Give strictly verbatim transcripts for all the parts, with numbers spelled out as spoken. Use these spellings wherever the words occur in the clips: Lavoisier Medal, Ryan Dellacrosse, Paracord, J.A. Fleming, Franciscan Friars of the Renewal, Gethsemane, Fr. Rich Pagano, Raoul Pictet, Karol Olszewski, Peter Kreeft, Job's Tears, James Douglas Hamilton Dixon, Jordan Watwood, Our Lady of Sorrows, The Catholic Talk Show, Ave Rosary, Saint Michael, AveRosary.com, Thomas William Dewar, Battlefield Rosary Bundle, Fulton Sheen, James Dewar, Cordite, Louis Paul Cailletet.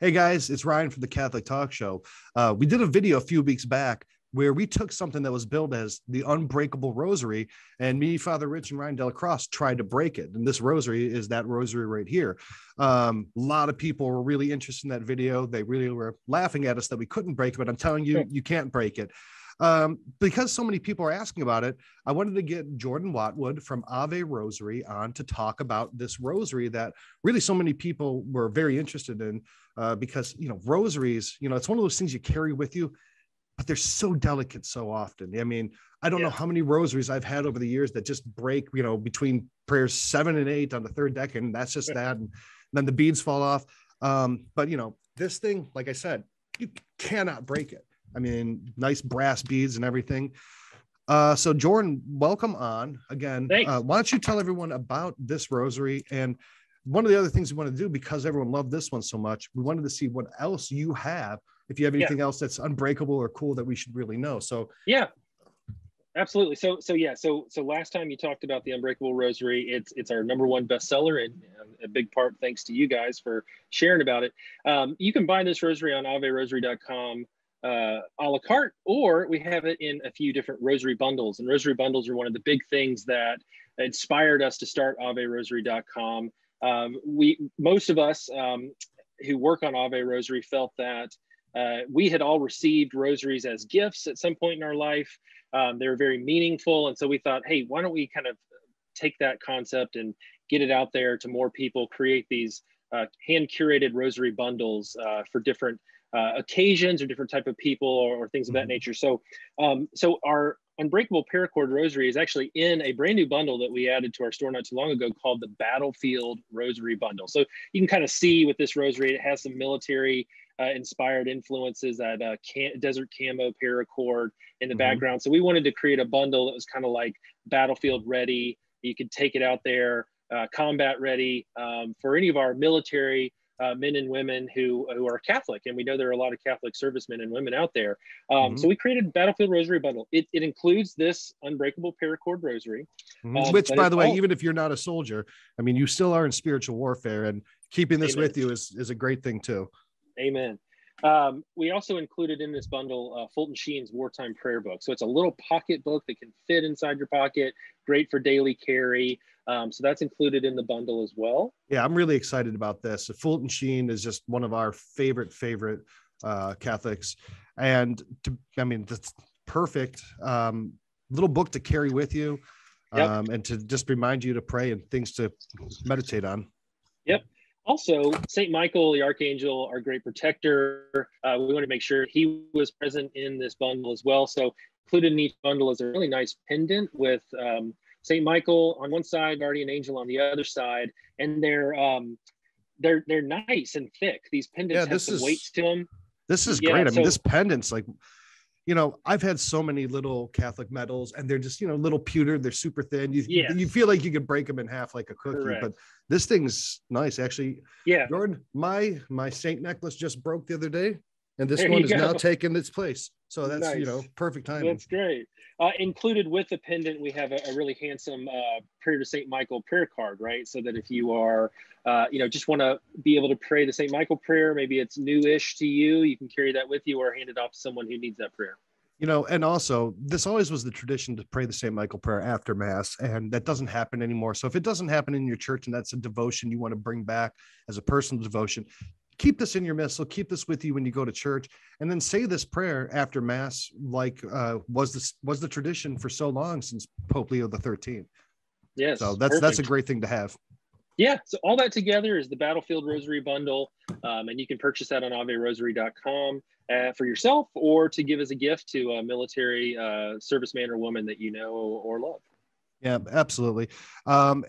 Hey guys, it's Ryan from The Catholic Talk Show. Uh, we did a video a few weeks back where we took something that was billed as the Unbreakable Rosary, and me, Father Rich, and Ryan Dellacrosse tried to break it. And this rosary is that rosary right here. Um, a lot of people were really interested in that video. They really were laughing at us that we couldn't break it, but I'm telling you, you can't break it. Um, because so many people are asking about it, I wanted to get Jordan Watwood from Ave Rosary on to talk about this rosary that really so many people were very interested in, uh, because, you know, rosaries, you know, it's one of those things you carry with you, but they're so delicate so often. I mean, I don't yeah. know how many rosaries I've had over the years that just break, you know, between prayers seven and eight on the third decan. That's just yeah. that. And then the beads fall off. Um, but, you know, this thing, like I said, you cannot break it. I mean, nice brass beads and everything. Uh, so, Jordan, welcome on again. Uh, why don't you tell everyone about this rosary? And one of the other things we want to do, because everyone loved this one so much, we wanted to see what else you have, if you have anything yeah. else that's unbreakable or cool that we should really know. So yeah, absolutely. So so yeah. So so last time you talked about the Unbreakable Rosary. It's it's our number one bestseller, and a big part thanks to you guys for sharing about it. Um, you can buy this rosary on Ave Rosary dot com uh, a la carte, or we have it in a few different rosary bundles. And rosary bundles are one of the big things that inspired us to start Ave Rosary dot com. Um, we most of us um, who work on Ave Rosary felt that. Uh, we had all received rosaries as gifts at some point in our life. Um, they were very meaningful. And so we thought, hey, why don't we kind of take that concept and get it out there to more people, create these uh, hand-curated rosary bundles uh, for different uh, occasions or different type of people, or, or things of that nature. So, um, so our Unbreakable Paracord Rosary is actually in a brand new bundle that we added to our store not too long ago called the Battlefield Rosary Bundle. So you can kind of see with this rosary, it has some military Uh, inspired influences, that uh, can desert camo paracord in the mm-hmm. background. So we wanted to create a bundle that was kind of like battlefield ready. You could take it out there, uh, combat ready, um, for any of our military uh, men and women who, who are Catholic. And we know there are a lot of Catholic servicemen and women out there. Um, mm-hmm. So we created Battlefield Rosary Bundle. It, it includes this Unbreakable Paracord Rosary. Mm-hmm. um, Which, by the way, all- even if you're not a soldier, I mean, you still are in spiritual warfare, and keeping this Amen. with you is, is a great thing too. Amen. Um, we also included in this bundle uh, Fulton Sheen's Wartime Prayer Book. So it's a little pocket book that can fit inside your pocket. Great for daily carry. Um, so that's included in the bundle as well. Yeah, I'm really excited about this. Fulton Sheen is just one of our favorite, favorite uh, Catholics. And to, I mean, that's perfect. Um, little book to carry with you, um, yep. and to just remind you to pray and things to meditate on. Yep. Also, Saint Michael, the Archangel, our great protector, uh, we want to make sure he was present in this bundle as well. So included in each bundle is a really nice pendant with um, Saint Michael on one side, Guardian Angel on the other side, and they're um, they're they're nice and thick. These pendants yeah, have some is, weights to them. This is yeah, great. I so, mean, this pendant's like, you know, I've had so many little Catholic medals, and they're just, you know, little pewter. They're super thin. You, yes. you feel like you could break them in half like a cookie. Correct. But this thing's nice, actually. Yeah. Jordan, my my Saint necklace just broke the other day, and this there one is go. now taking its place. So that's nice. You know, perfect timing. That's great. Uh, included with the pendant, we have a, a really handsome uh, Prayer to Saint Michael prayer card, right? So that if you are, uh, you know, just want to be able to pray the Saint Michael prayer, maybe it's newish to you, you can carry that with you or hand it off to someone who needs that prayer. You know, and also, this always was the tradition to pray the Saint Michael prayer after Mass, and that doesn't happen anymore. So if it doesn't happen in your church, and that's a devotion you want to bring back as a personal devotion, keep this in your missal, keep this with you when you go to church, and then say this prayer after Mass, like uh, was this was the tradition for so long since Pope Leo the thirteenth. Yes. So that's perfect. That's a great thing to have. Yeah. So all that together is the Battlefield Rosary Bundle, um, and you can purchase that on Ave Rosary dot com uh, for yourself, or to give as a gift to a military uh, serviceman or woman that you know or love. Yeah, absolutely. Um,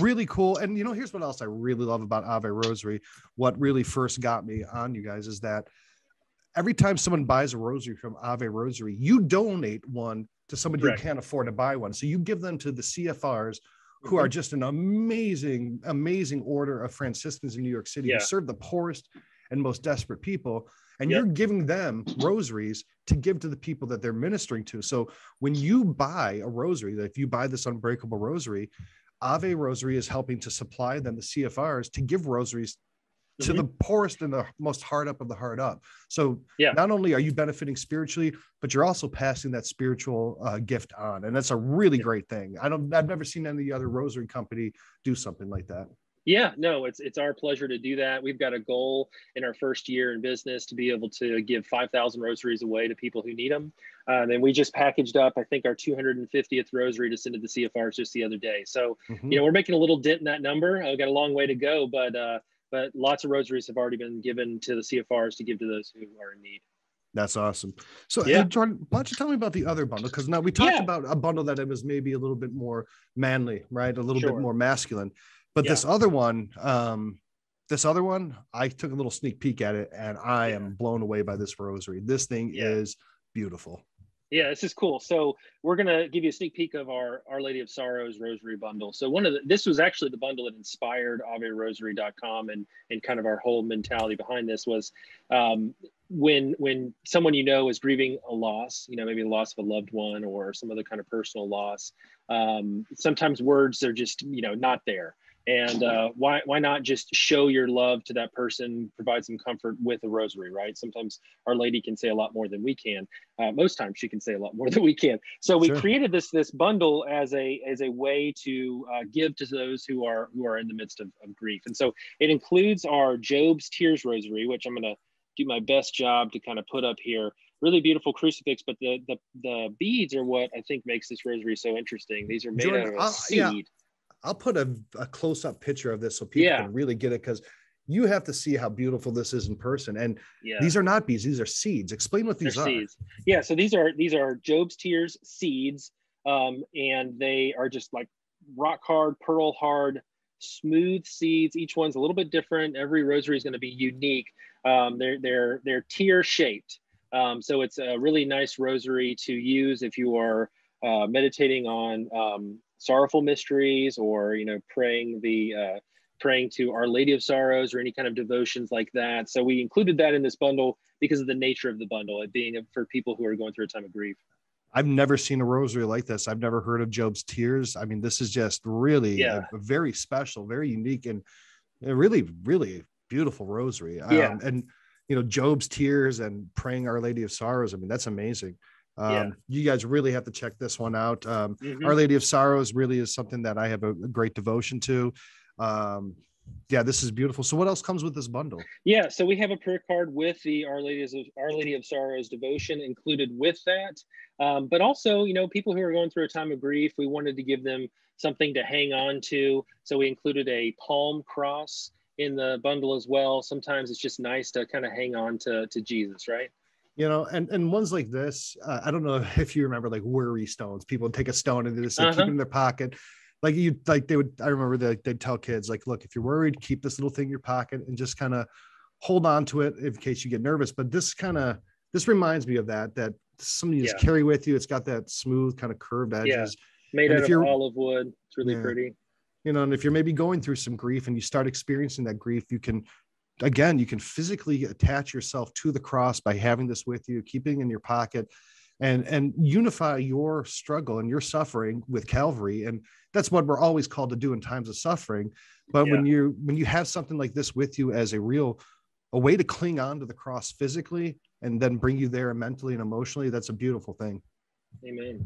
Really cool. And, you know, here's what else I really love about Ave Rosary. What really first got me on you guys is that every time someone buys a rosary from Ave Rosary, you donate one to somebody Correct. who can't afford to buy one. So you give them to the C F Rs, who are just an amazing, amazing order of Franciscans in New York City, yeah. who serve the poorest and most desperate people. And yep. you're giving them rosaries to give to the people that they're ministering to. So when you buy a rosary, if you buy this Unbreakable Rosary, Ave Rosary is helping to supply them the C F Rs to give rosaries to mm-hmm. the poorest and the most hard up of the hard up. So yeah. not only are you benefiting spiritually, but you're also passing that spiritual uh, gift on. And that's a really yeah. great thing. I don't, I've never seen any other rosary company do something like that. Yeah, no, it's it's our pleasure to do that. We've got a goal in our first year in business to be able to give five thousand rosaries away to people who need them. Um, and we just packaged up, I think, our two hundred fiftieth rosary to send to the C F Rs just the other day. So, mm-hmm. you know, we're making a little dent in that number. I've got a long way to go, but, uh, but lots of rosaries have already been given to the C F Rs to give to those who are in need. That's awesome. So yeah. Jordan, why don't you tell me about the other bundle? Because now we talked yeah. about a bundle that it was maybe a little bit more manly, right? A little sure. bit more masculine. But yeah. this other one, um, this other one, I took a little sneak peek at it, and I yeah. am blown away by this rosary. This thing yeah. is beautiful. Yeah, this is cool. So we're going to give you a sneak peek of our Our Lady of Sorrows Rosary Bundle. So one of the, this was actually the bundle that inspired Ave Rosary dot com, and and kind of our whole mentality behind this was um, when when someone you know is grieving a loss, you know, maybe the loss of a loved one or some other kind of personal loss, um, sometimes words are just, you know, not there. And uh, why, why not just show your love to that person, provide some comfort with a rosary, right? Sometimes Our Lady can say a lot more than we can. Uh, most times she can say a lot more than we can. So we sure. created this this bundle as a as a way to uh, give to those who are who are in the midst of, of grief. And so it includes our Job's Tears rosary, which I'm going to do my best job to kind of put up here. Really beautiful crucifix, but the, the, the beads are what I think makes this rosary so interesting. These are made Jordan, out of a uh, seed. Yeah. I'll put a, a close-up picture of this so people yeah. can really get it, because you have to see how beautiful this is in person. And yeah. these are not bees; these are seeds. Explain what these They're are. Seeds. Yeah, so these are these are Job's Tears seeds, um, and they are just like rock hard, pearl hard, smooth seeds. Each one's a little bit different. Every rosary is going to be unique. Um, they're they're they're tear shaped, um, so it's a really nice rosary to use if you are uh, meditating on. Um, sorrowful mysteries, or, you know, praying the uh praying to Our Lady of Sorrows, or any kind of devotions like that. So we included that in this bundle because of the nature of the bundle, it being for people who are going through a time of grief. I've never seen a rosary like this. I've never heard of Job's Tears. I mean, this is just really yeah. a, a very special, very unique, and a really, really beautiful rosary. Um, yeah. And, you know, Job's Tears and praying Our Lady of Sorrows. I mean, that's amazing. Um, yeah. You guys really have to check this one out. Um, mm-hmm. Our Lady of Sorrows really is something that I have a, a great devotion to. Um, yeah, this is beautiful. So what else comes with this bundle? Yeah, so we have a prayer card with the Our Lady of, Our Lady of Sorrows devotion included with that. Um, but also, you know, people who are going through a time of grief, we wanted to give them something to hang on to. So we included a palm cross in the bundle as well. Sometimes it's just nice to kind of hang on to, to Jesus, right? You know, and, and ones like this, uh, I don't know if you remember, like worry stones. People would take a stone and they just like, uh-huh. keep it in their pocket. Like you, like they would, I remember they, they'd tell kids, like, look, if you're worried, keep this little thing in your pocket and just kind of hold on to it in case you get nervous. But this kind of, this reminds me of that, that something you yeah. just carry with you. It's got that smooth kind of curved edges. Yeah. Made and out of olive wood. It's really yeah. pretty. You know, and if you're maybe going through some grief and you start experiencing that grief, you can, again, you can physically attach yourself to the cross by having this with you, keeping in your pocket, and, and unify your struggle and your suffering with Calvary. And that's what we're always called to do in times of suffering. But yeah. when you, when you have something like this with you as a real, a way to cling on to the cross physically, and then bring you there mentally and emotionally, that's a beautiful thing. Amen.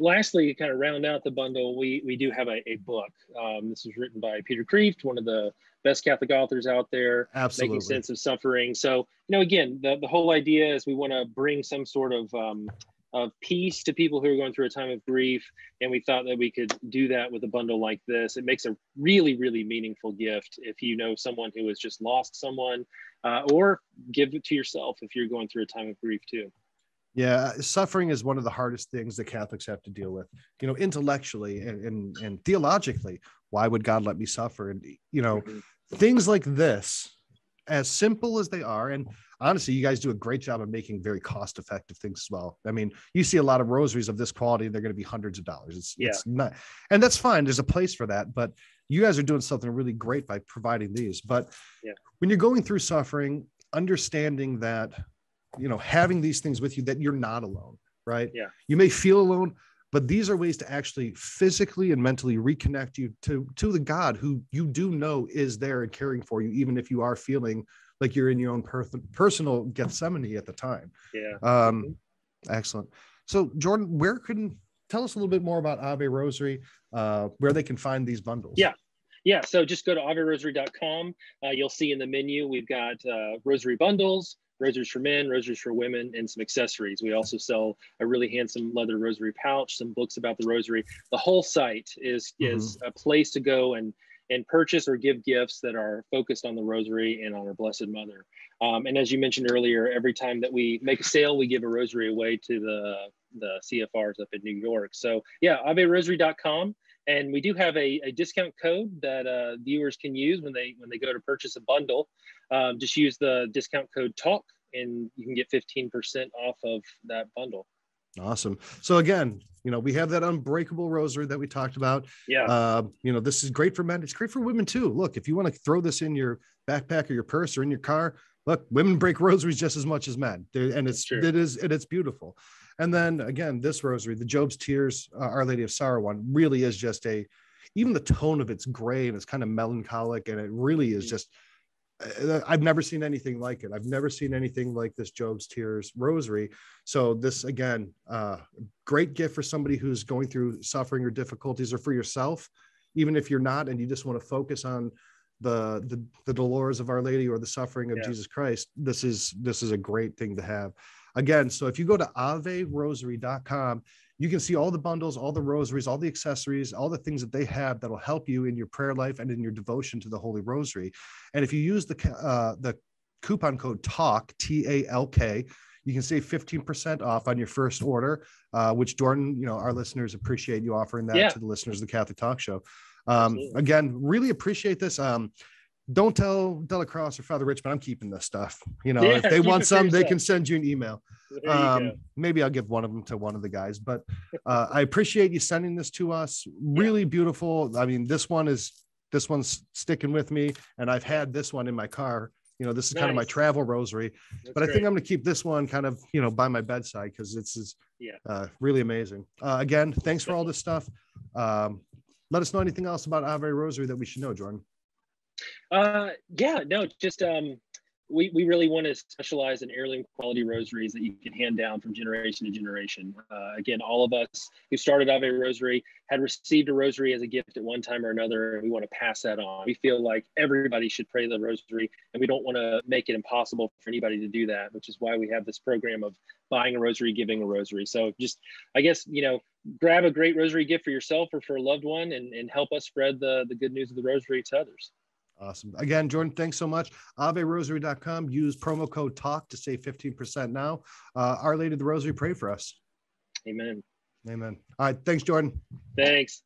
Lastly, to kind of round out the bundle, we, we do have a, a book. Um, this is written by Peter Kreeft, one of the best Catholic authors out there, Absolutely. Making sense of suffering. So, you know, again, the, the whole idea is we want to bring some sort of um, of peace to people who are going through a time of grief. And we thought that we could do that with a bundle like this. It makes a really, really meaningful gift if you know someone who has just lost someone, uh, or give it to yourself if you're going through a time of grief too. Yeah, suffering is one of the hardest things that Catholics have to deal with, you know, intellectually and, and, and theologically. Why would God let me suffer? And, you know, things like this, as simple as they are. And honestly, you guys do a great job of making very cost effective things as well. I mean, you see a lot of rosaries of this quality, and they're going to be hundreds of dollars. It's, yeah. it's not, and that's fine. There's a place for that. But you guys are doing something really great by providing these. But yeah. when you're going through suffering, understanding that, you know, having these things with you, that you're not alone, right? Yeah. You may feel alone, But these are ways to actually physically and mentally reconnect you to, to the God who you do know is there and caring for you, even if you are feeling like you're in your own per- personal Gethsemane at the time. Yeah. Um, excellent. So Jordan, where can, tell us a little bit more about Ave Rosary, uh, where they can find these bundles. Yeah. Yeah. So just go to Ave Rosary dot com. Uh, you'll see in the menu, we've got uh, Rosary Bundles, rosaries for men, rosaries for women, and some accessories. We also sell a really handsome leather rosary pouch, some books about the rosary. The whole site is mm-hmm. is a place to go and and purchase or give gifts that are focused on the rosary and on our Blessed Mother. Um, and as you mentioned earlier, every time that we make a sale, we give a rosary away to the, the C F Rs up in New York. So yeah, Ave Rosary dot com. And we do have a, a discount code that uh, viewers can use when they when they go to purchase a bundle. Um, just use the discount code TALK and you can get fifteen percent off of that bundle. Awesome. So again, you know, we have that unbreakable rosary that we talked about. Yeah. Uh, you know, this is great for men. It's great for women too. Look, if you want to throw this in your backpack or your purse or in your car, look, women break rosaries just as much as men. And it's, it is, and it's beautiful. And then again, this rosary, the Job's Tears, uh, Our Lady of Sorrow one really is just a, even the tone of it's gray and it's kind of melancholic. And it really is just, I've never seen anything like it. I've never seen anything like this Job's Tears rosary. So this, again, uh, great gift for somebody who's going through suffering or difficulties, or for yourself, even if you're not, and you just want to focus on the, the, the dolors of Our Lady or the suffering of yeah. Jesus Christ. This is, this is a great thing to have. Again, so if you go to Ave Rosary dot com, you can see all the bundles, all the rosaries, all the accessories, all the things that they have that'll help you in your prayer life and in your devotion to the Holy Rosary. And if you use the uh, the coupon code TALK, T A L K, you can save fifteen percent off on your first order, uh, which Jordan, you know, our listeners appreciate you offering that yeah. to the listeners of the Catholic Talk Show. Um, again, really appreciate this. Um, Don't tell Dellacrosse or Father Rich, but I'm keeping this stuff. You know, yeah, if they want some, they can send you an email. Um, you maybe I'll give one of them to one of the guys. But uh, I appreciate you sending this to us. Really yeah. beautiful. I mean, this one is this one's sticking with me, and I've had this one in my car. You know, this is nice. Kind of my travel rosary. That's but I great. Think I'm going to keep this one kind of you know by my bedside because this is yeah. uh, really amazing. Uh, again, thanks for all this stuff. Um, let us know anything else about Ave Rosary that we should know, Jordan. Uh, yeah, no, just, um, we, we really want to specialize in heirloom quality rosaries that you can hand down from generation to generation. Uh, again, all of us who started Ave Rosary had received a rosary as a gift at one time or another, and we want to pass that on. We feel like everybody should pray the rosary, and we don't want to make it impossible for anybody to do that, which is why we have this program of buying a rosary, giving a rosary. So just, I guess, you know, grab a great rosary gift for yourself or for a loved one and, and help us spread the, the good news of the rosary to others. Awesome. Again, Jordan, thanks so much. Ave Rosary dot com. Use promo code TALK to save fifteen percent now. Uh, Our Lady of the Rosary, pray for us. Amen. Amen. All right. Thanks, Jordan. Thanks.